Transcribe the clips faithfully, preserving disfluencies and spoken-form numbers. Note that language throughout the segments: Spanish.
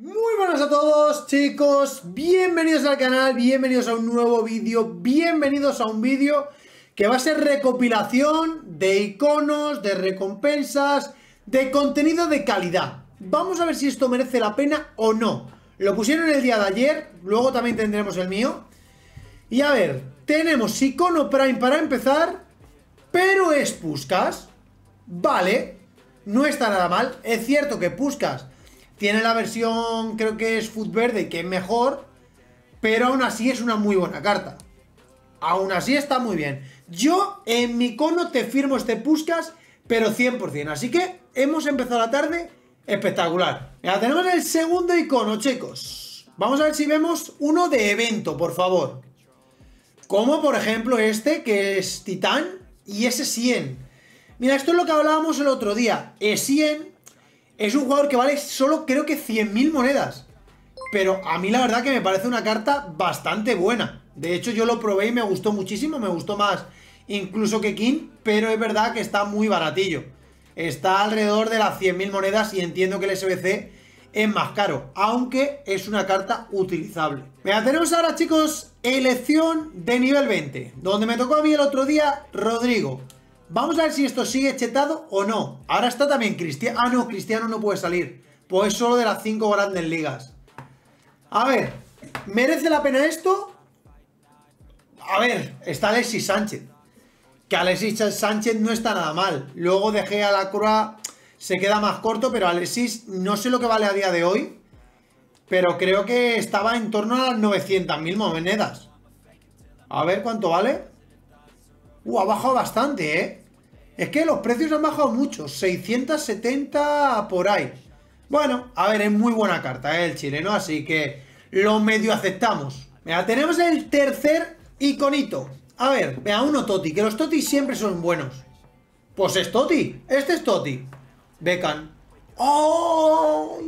Muy buenas a todos, chicos, bienvenidos al canal, bienvenidos a un nuevo vídeo, bienvenidos a un vídeo que va a ser recopilación de iconos, de recompensas, de contenido de calidad. Vamos a ver si esto merece la pena o no. Lo pusieron el día de ayer, luego también tendremos el mío. Y a ver, tenemos icono Prime para empezar, pero es Puskas, vale, no está nada mal. Es cierto que Puskas tiene la versión, creo que es Foot Verde, que es mejor, pero aún así es una muy buena carta. Aún así está muy bien. Yo en mi cono te firmo este Puskas, pero cien por cien. Así que hemos empezado la tarde espectacular. Ya tenemos el segundo icono, chicos. Vamos a ver si vemos uno de evento, por favor. Como por ejemplo este, que es Titán y E cien. Mira, esto es lo que hablábamos el otro día. E cien... es un jugador que vale solo creo que cien mil monedas. Pero a mí la verdad que me parece una carta bastante buena. De hecho yo lo probé y me gustó muchísimo. Me gustó más incluso que King. Pero es verdad que está muy baratillo. Está alrededor de las cien mil monedas y entiendo que el S B C es más caro. Aunque es una carta utilizable. Mira, tenemos ahora, chicos, elección de nivel veinte. Donde me tocó a mí el otro día Rodrigo. Vamos a ver si esto sigue chetado o no. Ahora está también Cristiano. Ah, no, Cristiano no puede salir. Pues solo de las cinco grandes ligas. A ver, ¿merece la pena esto? A ver, está Alexis Sánchez. Que Alexis Sánchez no está nada mal. Luego dejé a la Crua, se queda más corto, pero Alexis no sé lo que vale a día de hoy. Pero creo que estaba en torno a las novecientas mil monedas. A ver cuánto vale. Uh, ha bajado bastante, ¿eh? Es que los precios han bajado mucho, seiscientos setenta por ahí. Bueno, a ver, es muy buena carta, ¿eh?, el chileno, así que lo medio aceptamos. Mira, tenemos el tercer iconito. A ver, vea, uno Toti, que los Toti siempre son buenos. Pues es Toti, este es Toti. Becan. ¡Oh!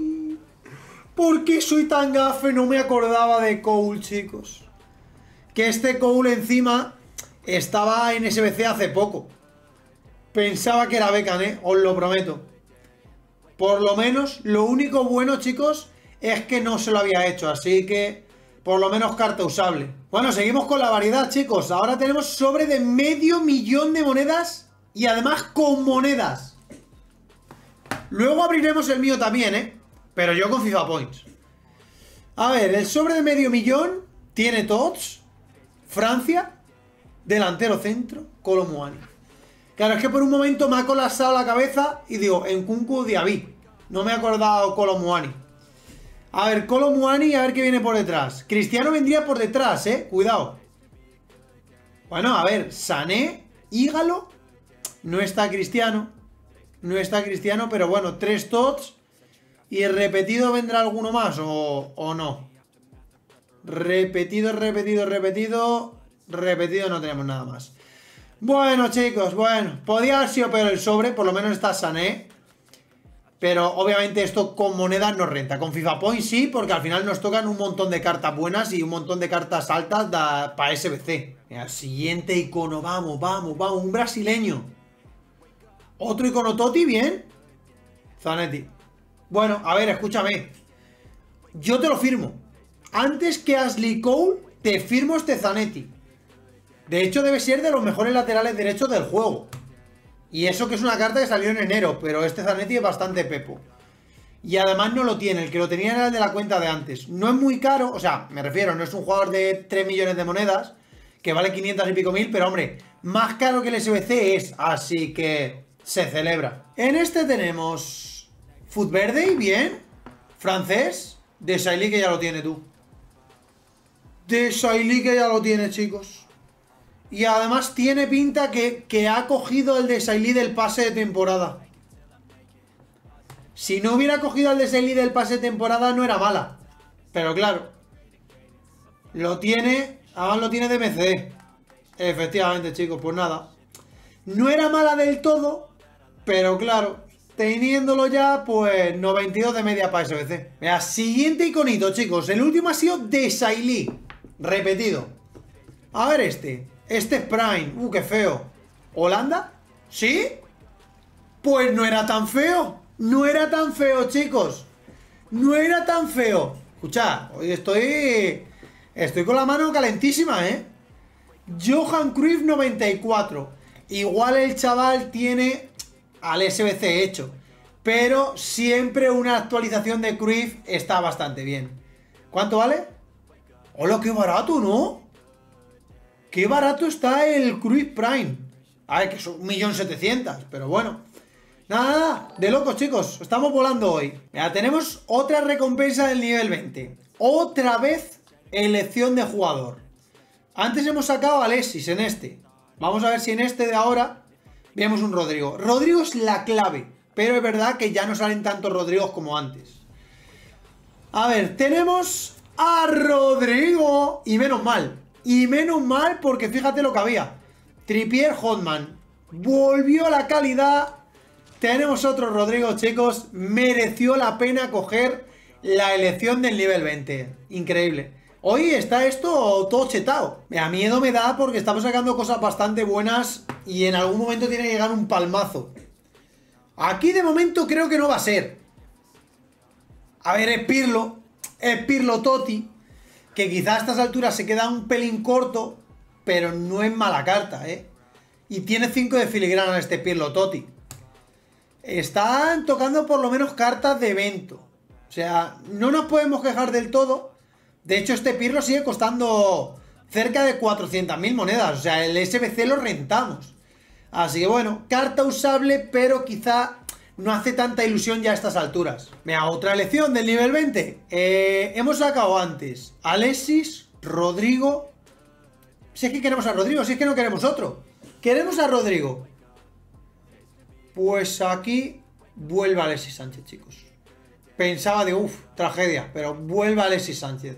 ¿Por qué soy tan gafe? No me acordaba de Koul, chicos. Que este Koul encima estaba en S B C hace poco. Pensaba que era Beckham, ¿eh? Os lo prometo. Por lo menos, lo único bueno, chicos, es que no se lo había hecho. Así que, por lo menos, carta usable. Bueno, seguimos con la variedad, chicos. Ahora tenemos sobre de medio millón de monedas. Y además con monedas. Luego abriremos el mío también, ¿eh? Pero yo con FIFA Points. A ver, el sobre de medio millón tiene tots. Francia. Delantero centro, Colomuani. Claro, es que por un momento me ha colapsado la cabeza y digo, en Kunku Diaby. No me he acordado Colomuani. A ver, Colomuani, a ver qué viene por detrás. Cristiano vendría por detrás, eh. Cuidado. Bueno, a ver, Sané, Hígalo. No está Cristiano. No está Cristiano, pero bueno, tres tots. Y repetido vendrá alguno más, o, o no. Repetido, repetido, repetido. Repetido no tenemos nada más. Bueno, chicos, bueno, podía haber sido peor el sobre, por lo menos está Sané. Pero obviamente esto con monedas no renta. Con FIFA Points sí, porque al final nos tocan un montón de cartas buenas y un montón de cartas altas para S B C. Mira, siguiente icono, vamos, vamos, vamos, un brasileño. Otro icono Toti, bien. Zanetti. Bueno, a ver, escúchame. Yo te lo firmo. Antes que Ashley Cole, te firmo este Zanetti. De hecho debe ser de los mejores laterales derechos del juego. Y eso que es una carta que salió en enero. Pero este Zanetti es bastante pepo. Y además no lo tiene. El que lo tenía era el de la cuenta de antes. No es muy caro, o sea, me refiero, no es un jugador de tres millones de monedas, que vale quinientas y pico mil, pero hombre, más caro que el S B C es. Así que se celebra. En este tenemos Foot Verde y bien. Francés. Desailly, que ya lo tiene tú. Desailly que ya lo tiene, chicos. Y además tiene pinta que, que ha cogido el Desailly del pase de temporada. Si no hubiera cogido el Desailly del pase de temporada no era mala. Pero claro, lo tiene, además lo tiene de M C D. Efectivamente, chicos, pues nada. No era mala del todo, pero claro, teniéndolo ya, pues noventa y dos de media para S B C. Mira, siguiente iconito, chicos. El último ha sido Desailly. Repetido. A ver este. Este es Prime. Uh, qué feo. ¿Holanda? ¿Sí? Pues no era tan feo. No era tan feo, chicos. No era tan feo. Escuchad, hoy estoy... Estoy con la mano calentísima, ¿eh? Johan Cruyff noventa y cuatro. Igual el chaval tiene al S B C hecho, pero siempre una actualización de Cruyff está bastante bien. ¿Cuánto vale? ¡Hola, qué barato!, ¿no? ¡Qué barato está el Cruyff Prime! A ver, que son un millón setecientos mil, pero bueno. Nada, nada, de locos, chicos. Estamos volando hoy. Mira, tenemos otra recompensa del nivel veinte. Otra vez elección de jugador. Antes hemos sacado a Alexis en este. Vamos a ver si en este de ahora vemos un Rodrigo. Rodrigo es la clave, pero es verdad que ya no salen tantos Rodrigos como antes. A ver, tenemos a Rodrigo. Y menos mal. Y menos mal porque fíjate lo que había. Tripier, Hotman. Volvió a la calidad. Tenemos otro Rodrigo, chicos. Mereció la pena coger la elección del nivel veinte. Increíble. Hoy está esto todo chetado. A miedo me da porque estamos sacando cosas bastante buenas y en algún momento tiene que llegar un palmazo. Aquí de momento creo que no va a ser. A ver, Espirlo, Espirlo Totti, que quizá a estas alturas se queda un pelín corto, pero no es mala carta, ¿eh? Y tiene cinco de filigrana este Espirlo Totti. Están tocando por lo menos cartas de evento. O sea, no nos podemos quejar del todo. De hecho, este Pirlo sigue costando cerca de cuatrocientas mil monedas. O sea, el S B C lo rentamos. Así que bueno, carta usable, pero quizá no hace tanta ilusión ya a estas alturas. Mira, otra elección del nivel veinte. Eh, hemos sacado antes Alexis, Rodrigo. Si es que queremos a Rodrigo, si es que no queremos otro. Queremos a Rodrigo. Pues aquí vuelve Alexis Sánchez, chicos. Pensaba de uff, tragedia, pero vuelve Alexis Sánchez.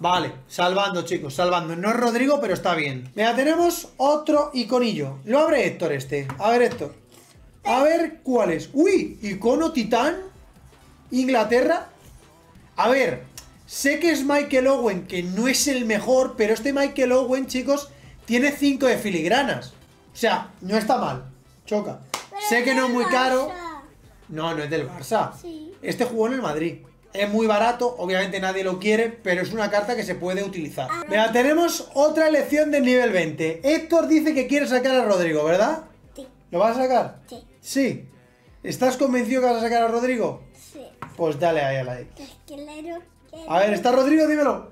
Vale, salvando, chicos, salvando. No es Rodrigo, pero está bien. Mira, tenemos otro iconillo. Lo abre Héctor este. A ver, Héctor. A ver cuál es. Uy, icono Titán. Inglaterra. A ver, sé que es Michael Owen, que no es el mejor, pero este Michael Owen, chicos, tiene cinco de filigranas. O sea, no está mal. Choca. Sé que no es muy caro. No, no es del Barça. Sí. Este jugó en el Madrid. Es muy barato, obviamente nadie lo quiere, pero es una carta que se puede utilizar. Mira, tenemos otra elección del nivel veinte. Héctor dice que quiere sacar a Rodrigo, ¿verdad? Sí. ¿Lo vas a sacar? Sí. Sí. ¿Estás convencido que vas a sacar a Rodrigo? Sí. Pues dale ahí a la X. A ver, ¿está Rodrigo? Dímelo.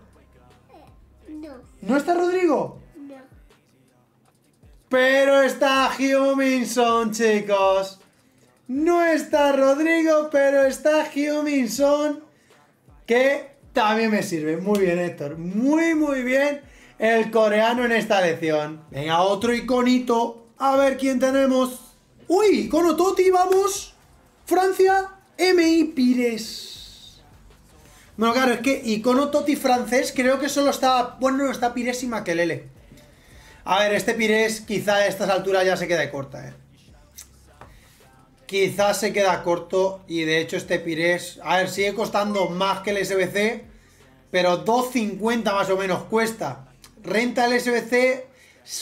Eh, no. ¿No está Rodrigo? No. Pero está Hyun Min-song, chicos. No está Rodrigo, pero está Hyun Min-song, que también me sirve. Muy bien, Héctor. Muy, muy bien el coreano en esta lección. Venga, otro iconito. A ver quién tenemos. ¡Uy! Icono Totti, vamos. Francia, M I Pires. Bueno, claro, es que icono Totti francés creo que solo está... Bueno, no está Pires y Makelele. A ver, este Pires quizá a estas alturas ya se quede corta, eh. Quizás se queda corto y de hecho este Pires, a ver, sigue costando más que el S B C, pero dos cincuenta más o menos cuesta. Renta el S B C,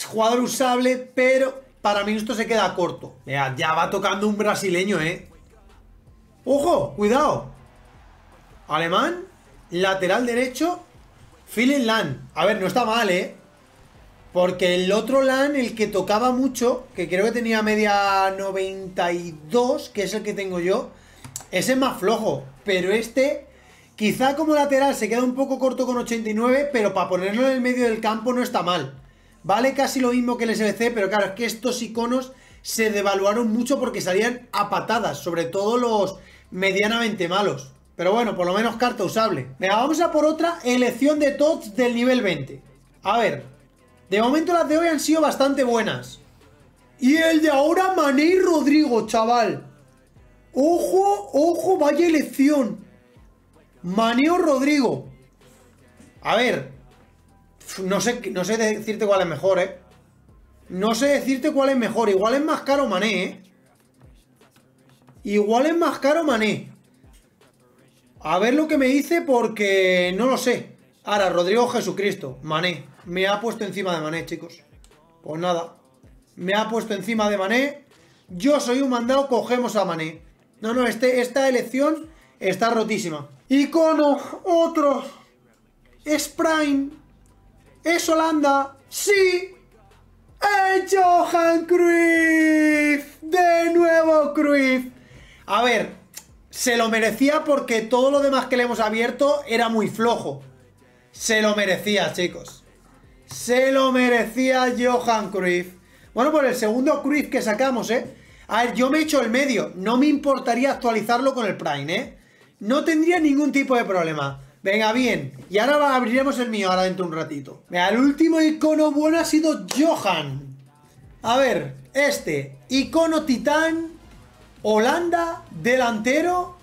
jugador usable, pero para mí esto se queda corto. Mira, ya va tocando un brasileño, ¿eh? ¡Ojo! ¡Cuidado! Alemán, lateral derecho, Philip Lan. A ver, no está mal, ¿eh? Porque el otro LAN, el que tocaba mucho, que creo que tenía media noventa y dos, que es el que tengo yo, ese es más flojo. Pero este, quizá como lateral se queda un poco corto con ochenta y nueve, pero para ponerlo en el medio del campo no está mal. Vale casi lo mismo que el S B C, pero claro, es que estos iconos se devaluaron mucho porque salían a patadas, sobre todo los medianamente malos. Pero bueno, por lo menos carta usable. Venga, vamos a por otra elección de tots del nivel veinte. A ver... De momento las de hoy han sido bastante buenas. Y el de ahora, Mané y Rodrigo, chaval. Ojo, ojo, vaya elección. Mané o Rodrigo. A ver, no sé, no sé decirte cuál es mejor, eh. No sé decirte cuál es mejor. Igual es más caro Mané, eh. Igual es más caro Mané. A ver lo que me dice porque no lo sé. Ahora, Rodrigo Jesucristo, Mané. Me ha puesto encima de Mané, chicos. Pues nada, me ha puesto encima de Mané. Yo soy un mandado, cogemos a Mané. No, no, este, esta elección está rotísima. Icono, otro. Es Prime. Es Holanda. ¡Sí! ¡Es Johan Cruyff! ¡De nuevo Cruyff! A ver, se lo merecía porque todo lo demás que le hemos abierto era muy flojo. Se lo merecía, chicos. Se lo merecía Johan Cruyff. Bueno, por el segundo Cruyff que sacamos, ¿eh? A ver, yo me he hecho el medio. No me importaría actualizarlo con el Prime, ¿eh? No tendría ningún tipo de problema. Venga, bien. Y ahora abriremos el mío ahora dentro de un ratito. Venga, el último icono bueno ha sido Johan. A ver, este. Icono Titán. Holanda. Delantero.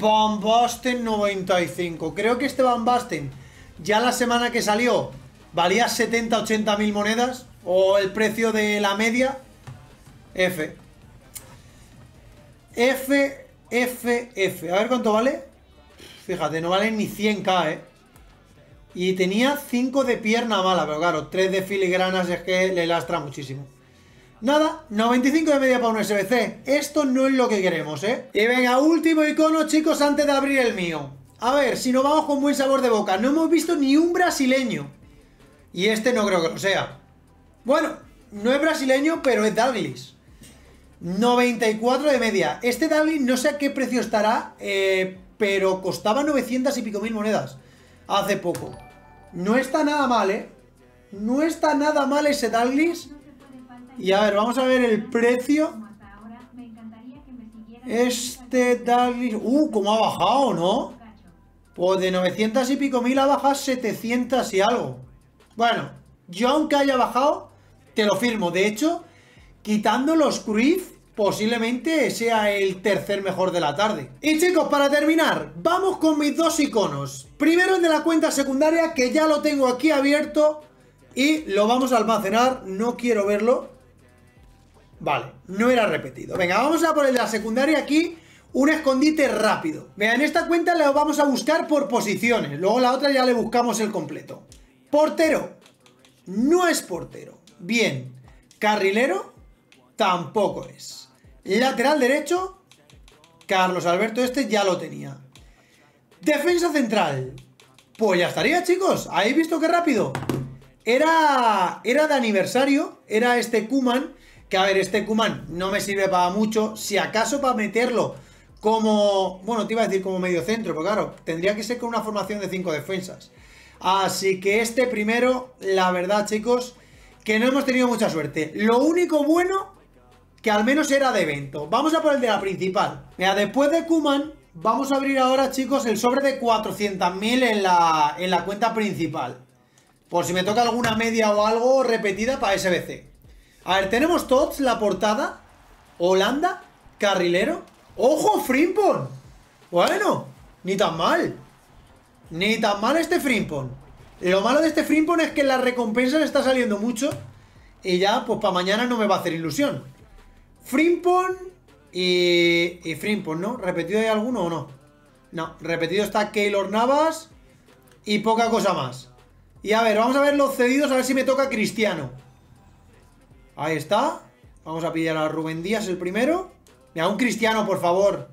Van Basten noventa y cinco. Creo que este Van Basten, ya la semana que salió, valía setenta, ochenta mil monedas. O el precio de la media. F. F... F, F. A ver cuánto vale. Fíjate, no vale ni cien K, ¿eh? Y tenía cinco de pierna mala, pero claro, tres de filigranas es que le lastra muchísimo. Nada, noventa y cinco de media para un S B C. Esto no es lo que queremos, ¿eh? Y venga, último icono, chicos, antes de abrir el mío. A ver, si nos vamos con buen sabor de boca. No hemos visto ni un brasileño. Y este no creo que lo sea. Bueno, no es brasileño, pero es Douglas. noventa y cuatro de media. Este Dalglish no sé a qué precio estará, eh, pero costaba novecientas y pico mil monedas hace poco. No está nada mal, ¿eh? No está nada mal ese Dalglish. Y a ver, vamos a ver el precio. Este Dalglish... ¡Uh! ¿Cómo ha bajado, no? Pues de novecientas y pico mil ha bajado setecientas y algo. Bueno, yo aunque haya bajado, te lo firmo. De hecho, quitando los Cruyff, posiblemente sea el tercer mejor de la tarde. Y chicos, para terminar, vamos con mis dos iconos. Primero el de la cuenta secundaria, que ya lo tengo aquí abierto y lo vamos a almacenar. No quiero verlo. Vale, no era repetido. Venga, vamos a por el de la secundaria aquí. Un escondite rápido. Venga, en esta cuenta lo vamos a buscar por posiciones. Luego la otra ya le buscamos el completo. Portero. No es portero. Bien. Carrilero. Tampoco es. Lateral derecho. Carlos Alberto, este ya lo tenía. Defensa central. Pues ya estaría, chicos. ¿Habéis visto qué rápido? Era, era de aniversario. Era este Koeman. Que a ver, este Koeman no me sirve para mucho. Si acaso para meterlo como... Bueno, te iba a decir como medio centro. Pero claro, tendría que ser con una formación de cinco defensas. Así que este primero, la verdad, chicos, que no hemos tenido mucha suerte. Lo único bueno... que al menos era de evento. Vamos a por el de la principal. Mira, después de Koeman, vamos a abrir ahora, chicos, el sobre de cuatrocientas mil en la, en la cuenta principal. Por si me toca alguna media o algo repetida para S B C. A ver, tenemos tots, la portada. Holanda, carrilero. ¡Ojo, Frimpong! Bueno, ni tan mal. Ni tan mal este Frimpong. Lo malo de este Frimpong es que las recompensas está saliendo mucho. Y ya, pues para mañana no me va a hacer ilusión. Frimpong y, y Frimpong, ¿no? ¿Repetido hay alguno o no? No, repetido está Keylor Navas y poca cosa más. Y a ver, vamos a ver los cedidos, a ver si me toca Cristiano. Ahí está. Vamos a pillar a Rubén Díaz el primero. Mira, un Cristiano, por favor.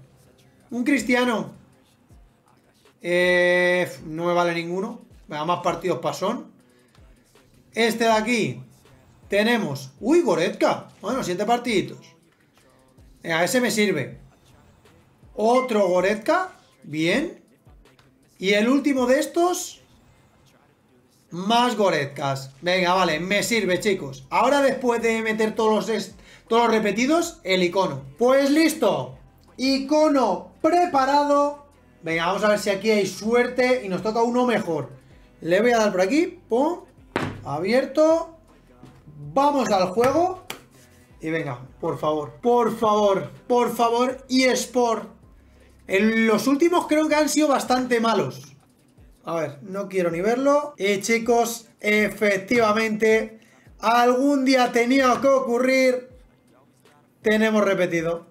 Un Cristiano. Eh, no me vale ninguno. Venga, más partidos pasón. Este de aquí. Tenemos... Uy, Goretzka. Bueno, siete partiditos. A ese me sirve. Otro Goretzka. Bien. Y el último de estos. Más Goretzkas. Venga, vale. Me sirve, chicos. Ahora, después de meter todos los, todos los repetidos, el icono. Pues listo. Icono preparado. Venga, vamos a ver si aquí hay suerte y nos toca uno mejor. Le voy a dar por aquí. Pum. Abierto. Vamos al juego. Y venga, por favor, por favor, por favor, eSport. En los últimos creo que han sido bastante malos. A ver, no quiero ni verlo. Y chicos, efectivamente, algún día tenía que ocurrir. Tenemos repetido.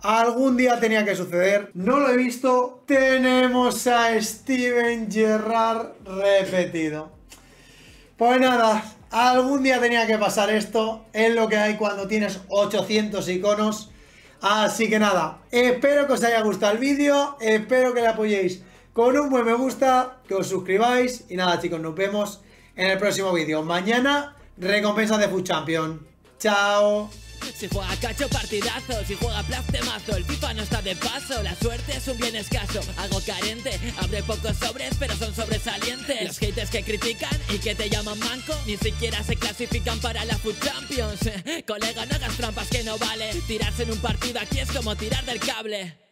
Algún día tenía que suceder. No lo he visto. Tenemos a Steven Gerrard repetido. Pues nada, algún día tenía que pasar esto. Es lo que hay cuando tienes ochocientos iconos. Así que nada, espero que os haya gustado el vídeo, espero que le apoyéis con un buen me gusta, que os suscribáis y nada chicos, nos vemos en el próximo vídeo. Mañana, recompensas de FUT Champions. ¡Chao! Si juega cacho partidazo, si juega plaz temazo, el FIFA no está de paso, la suerte es un bien escaso, algo carente, abre pocos sobres pero son sobresalientes, los haters que critican y que te llaman manco, ni siquiera se clasifican para la FUT Champions, colega no hagas trampas que no vale, tirarse en un partido aquí es como tirar del cable.